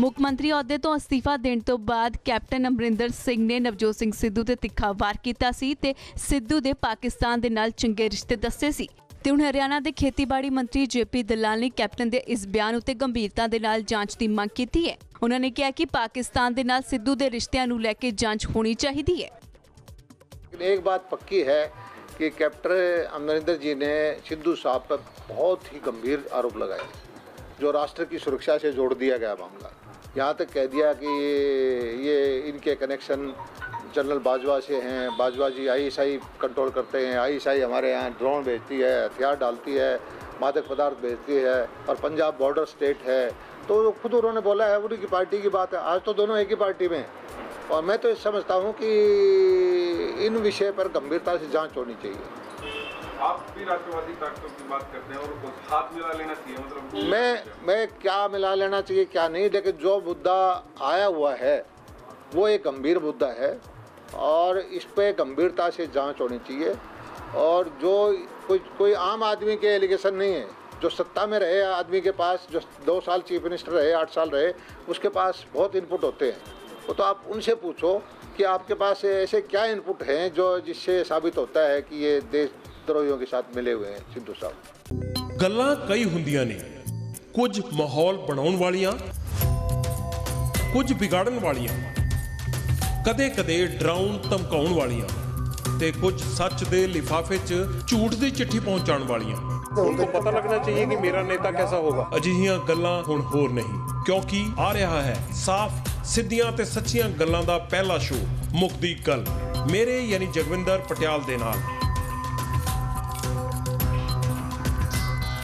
ਮੁੱਖ ਮੰਤਰੀ ਅਹੁਦੇ ਤੋਂ ਅਸਤੀਫਾ ਦੇਣ ਤੋਂ ਬਾਅਦ ਕੈਪਟਨ ਅਮਰਿੰਦਰ ਸਿੰਘ ਨੇ ਨਵਜੋਤ ਸਿੰਘ ਸਿੱਧੂ ਤੇ ਤਿੱਖਾ ਵਾਰ ਕੀਤਾ ਸੀ ਤੇ ਸਿੱਧੂ ਦੇ ਪਾਕਿਸਤਾਨ ਦੇ ਨਾਲ ਚੰਗੇ ਰਿਸ਼ਤੇ ਦੱਸੇ ਸੀ। ਤੇ ਹੁਣ ਹਰਿਆਣਾ ਦੇ ਖੇਤੀਬਾੜੀ ਮੰਤਰੀ JP ਦਲਾਲ ਨੇ ਕੈਪਟਨ ਦੇ ਇਸ ਬਿਆਨ ਉੱਤੇ ਗੰਭੀਰਤਾ ਦੇ ਨਾਲ ਜਾਂਚ ਦੀ ਮੰਗ ਕੀਤੀ ਹੈ। ਉਹਨਾਂ ਨੇ ਕਿਹਾ ਕਿ ਪਾਕਿस्तान ਦੇ ਨਾਲ ਸਿੱਧੂ ਦੇ ਰਿਸ਼ਤਿਆਂ ਨੂੰ ਲੈ ਕੇ ਜਾਂਚ ਹੋਣੀ ਚਾਹੀਦੀ ਹੈ। एक बात पक्की है कि कैप्टन अमरिंदर जी ने सिद्धू साहब पर बहुत ही गंभीर आरोप लगाए, जो राष्ट्र की सुरक्षा से जोड़ दिया गया मामला। यहाँ तक कह दिया कि ये इनके कनेक्शन जनरल बाजवा से हैं, बाजवा जी ISI कंट्रोल करते हैं, ISI हमारे यहाँ ड्रोन भेजती है, हथियार डालती है, मादक पदार्थ भेजती है और पंजाब बॉर्डर स्टेट है। तो खुद उन्होंने बोला है, उनकी पार्टी की बात है। आज तो दोनों एक ही पार्टी में हैं और मैं तो समझता हूँ कि इन विषय पर गंभीरता से जांच होनी चाहिए। आप भी राष्ट्रवादी ताकतों की बात करते हैं और हाथ मिला लेना चाहिए, मतलब मैं क्या मिला लेना चाहिए क्या नहीं, लेकिन जो मुद्दा आया हुआ है वो एक गंभीर मुद्दा है और इस पर गंभीरता से जांच होनी चाहिए। और जो कोई आम आदमी के एलिगेशन नहीं है, जो सत्ता में रहे आदमी के पास, जो 2 साल चीफ मिनिस्टर रहे, 8 साल रहे, उसके पास बहुत इनपुट होते हैं। वो तो आप उनसे पूछो कि आपके पास ऐसे क्या इनपुट हैं जो जिससे साबित होता है कि ये देशद्रोहियों के साथ मिले हुए हैं सिद्धू साहब। गल्लां कई हुंदियां ने, कुछ माहौल बनाउण वालियां, कुछ बिगाड़न वालियां, कदे कदे डराउण धमकाउण वालियां ते कुछ सच दे लिफाफे च झूठ दी चिट्ठी पहुंचाउण वालियां। उनको पता लगना चाहिए कि मेरा नेता कैसा होगा। अजिहियां गल्लां हुण होर नहीं, क्योंकि आ रहा है साफ सिद्धियां ते सच्चियां गल्लां दा पहला शो मुक्ति गल, मेरे यानी जगविंदर पटियाल दे नाल।